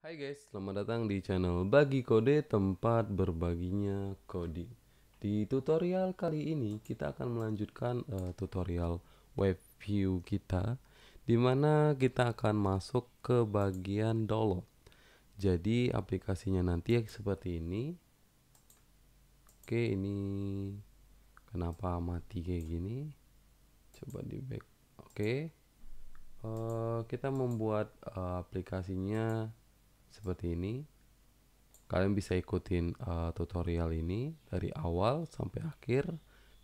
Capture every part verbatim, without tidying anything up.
Hai guys, selamat datang di channel Bagi Kode, tempat berbaginya coding. Di tutorial kali ini kita akan melanjutkan uh, tutorial Webview kita, dimana kita akan masuk ke bagian download. Jadi aplikasinya nanti ya, seperti ini. Oke, ini kenapa mati kayak gini? Coba di back. Oke, uh, kita membuat uh, aplikasinya seperti ini. Kalian bisa ikutin uh, tutorial ini dari awal sampai akhir.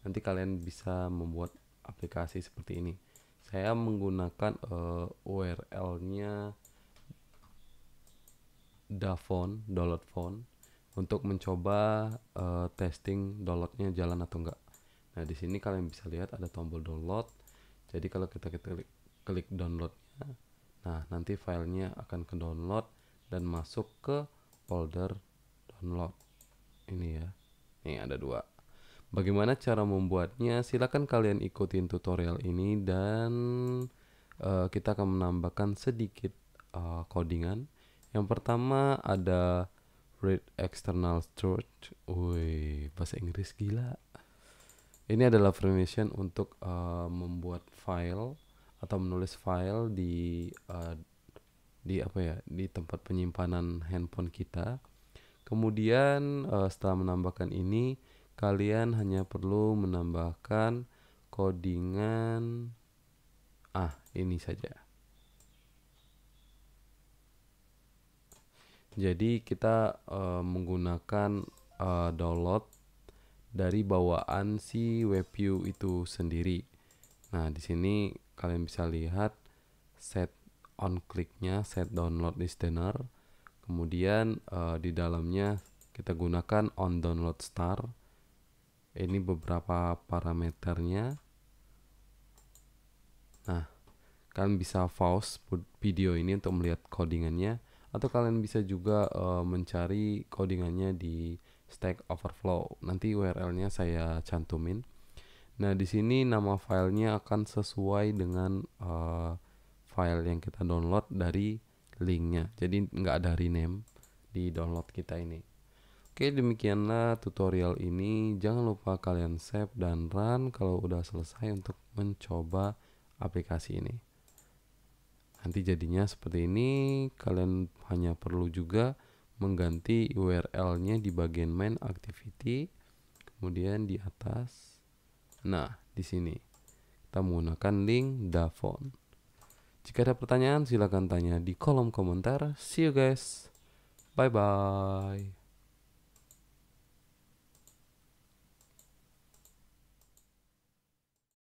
Nanti kalian bisa membuat aplikasi seperti ini. Saya menggunakan uh, U R L-nya DaFont, download font, untuk mencoba uh, testing downloadnya jalan atau enggak. Nah, di sini kalian bisa lihat ada tombol download. Jadi kalau kita klik, klik downloadnya, nah nanti filenya akan ke download dan masuk ke folder download ini ya. Ini ada dua. Bagaimana cara membuatnya? Silahkan kalian ikutin tutorial ini, dan uh, kita akan menambahkan sedikit uh, codingan. Yang pertama ada read external storage. Woi, bahasa Inggris gila. Ini adalah permission untuk uh, membuat file atau menulis file di uh, di apa ya, di tempat penyimpanan handphone kita. Kemudian uh, setelah menambahkan ini, kalian hanya perlu menambahkan codingan ah ini saja. Jadi kita uh, menggunakan uh, download dari bawaan si Webview itu sendiri. Nah, di sini kalian bisa lihat set on clicknya, set download listener, kemudian uh, di dalamnya kita gunakan on download star. Ini beberapa parameternya. Nah, kalian bisa pause video ini untuk melihat codingannya, atau kalian bisa juga uh, mencari codingannya di Stack Overflow. Nanti U R L-nya saya cantumin. Nah, di sini nama filenya akan sesuai dengan uh, file yang kita download dari linknya, jadi nggak ada rename di download kita ini. Oke, demikianlah tutorial ini. Jangan lupa kalian save dan run kalau udah selesai untuk mencoba aplikasi ini. Nanti jadinya seperti ini. Kalian hanya perlu juga mengganti U R L-nya di bagian main activity, kemudian di atas. Nah, di sini kita menggunakan link DaFont. Jika ada pertanyaan, silahkan tanya di kolom komentar. See you guys. Bye-bye.